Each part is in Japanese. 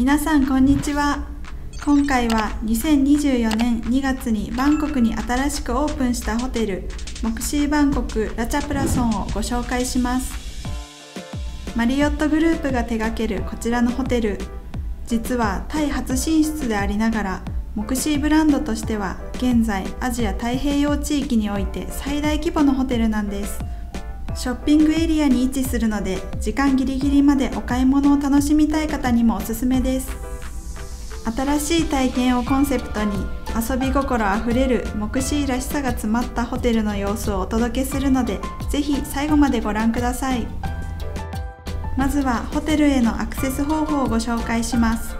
皆さんこんにちは。今回は2024年2月にバンコクに新しくオープンしたホテルモクシーバンコクラチャプラソンをご紹介します。マリオットグループが手掛けるこちらのホテル、実はタイ初進出でありながらモクシーブランドとしては現在アジア太平洋地域において最大規模のホテルなんです。ショッピングエリアに位置するので時間ギリギリまでお買い物を楽しみたい方にもおすすめです。新しい体験をコンセプトに遊び心あふれるモクシーらしさが詰まったホテルの様子をお届けするので、ぜひ最後までご覧ください。まずはホテルへのアクセス方法をご紹介します。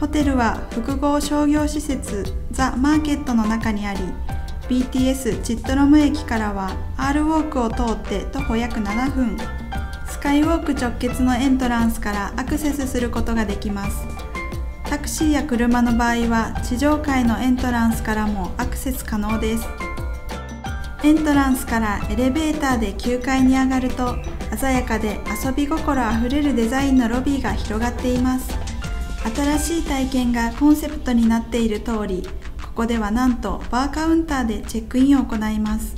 ホテルは複合商業施設ザ・マーケットの中にあり、BTS チットロム駅からは R ウォークを通って徒歩約7分、スカイウォーク直結のエントランスからアクセスすることができます。タクシーや車の場合は地上階のエントランスからもアクセス可能です。エントランスからエレベーターで9階に上がると、鮮やかで遊び心あふれるデザインのロビーが広がっています。新しい体験がコンセプトになっている通り、ここではなんとバーカウンターでチェックインを行います。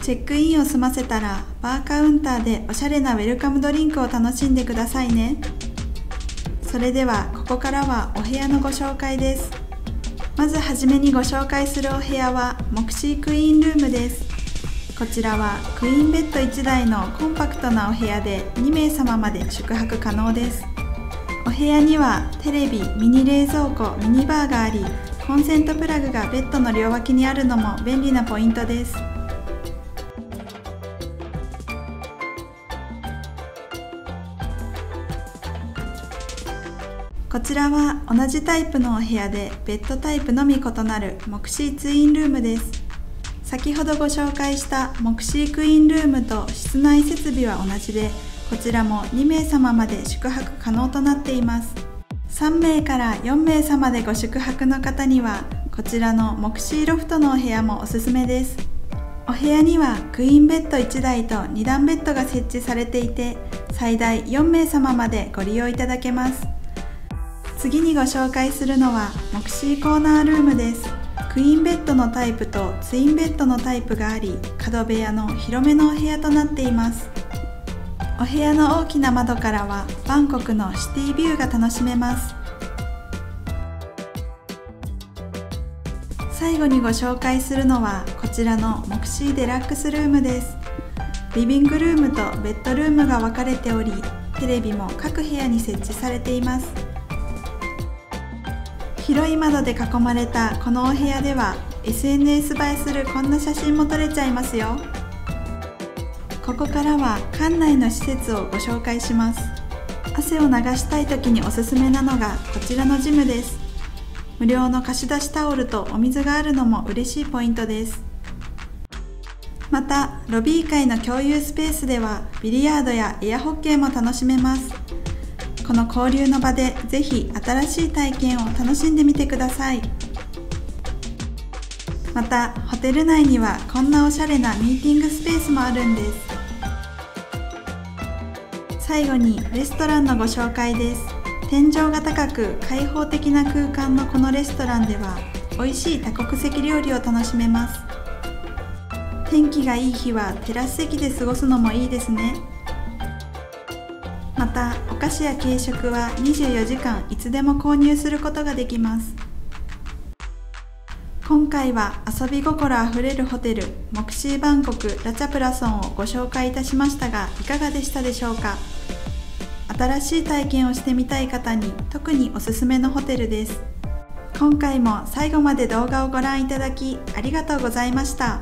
チェックインを済ませたらバーカウンターでおしゃれなウェルカムドリンクを楽しんでくださいね。それではここからはお部屋のご紹介です。まずはじめにご紹介するお部屋はモクシークイーンルームです。こちらはクイーンベッド1台のコンパクトなお部屋で2名様まで宿泊可能です。お部屋にはテレビ、ミニ冷蔵庫、ミニバーがあり、コンセントプラグがベッドの両脇にあるのも便利なポイントです。こちらは同じタイプのお部屋でベッドタイプのみ異なるモクシーツインルームです。先ほどご紹介したモクシークイーンルームと室内設備は同じで、こちらも2名様まで宿泊可能となっています。3名から4名様でご宿泊の方にはこちらのモクシーロフトのお部屋もおすすめです。お部屋にはクイーンベッド1台と2段ベッドが設置されていて、最大4名様までご利用いただけます。次にご紹介するのはモクシーコーナールームです。クイーンベッドのタイプとツインベッドのタイプがあり、角部屋の広めのお部屋となっています。お部屋の大きな窓からはバンコクのシティビューが楽しめます。最後にご紹介するのはこちらのモクシーデラックスルームです。リビングルームとベッドルームが分かれており、テレビも各部屋に設置されています。広い窓で囲まれたこのお部屋では SNS 映えするこんな写真も撮れちゃいますよ。ここからは館内の施設をご紹介します。汗を流したい時におすすめなのがこちらのジムです。無料の貸し出しタオルとお水があるのも嬉しいポイントです。またロビー階の共有スペースではビリヤードやエアホッケーも楽しめます。この交流の場でぜひ新しい体験を楽しんでみてください。またホテル内にはこんなおしゃれなミーティングスペースもあるんです。最後にレストランのご紹介です。天井が高く開放的な空間のこのレストランでは美味しい多国籍料理を楽しめます。天気がいい日はテラス席で過ごすのもいいですね。またお菓子や軽食は24時間いつでも購入することができます。今回は遊び心あふれるホテルモクシーバンコクラチャプラソンをご紹介いたしましたが、いかがでしたでしょうか。新しい体験をしてみたい方に特におすすめのホテルです。今回も最後まで動画をご覧いただきありがとうございました。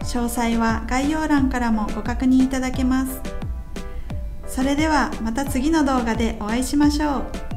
詳細は概要欄からもご確認いただけます。それではまた次の動画でお会いしましょう。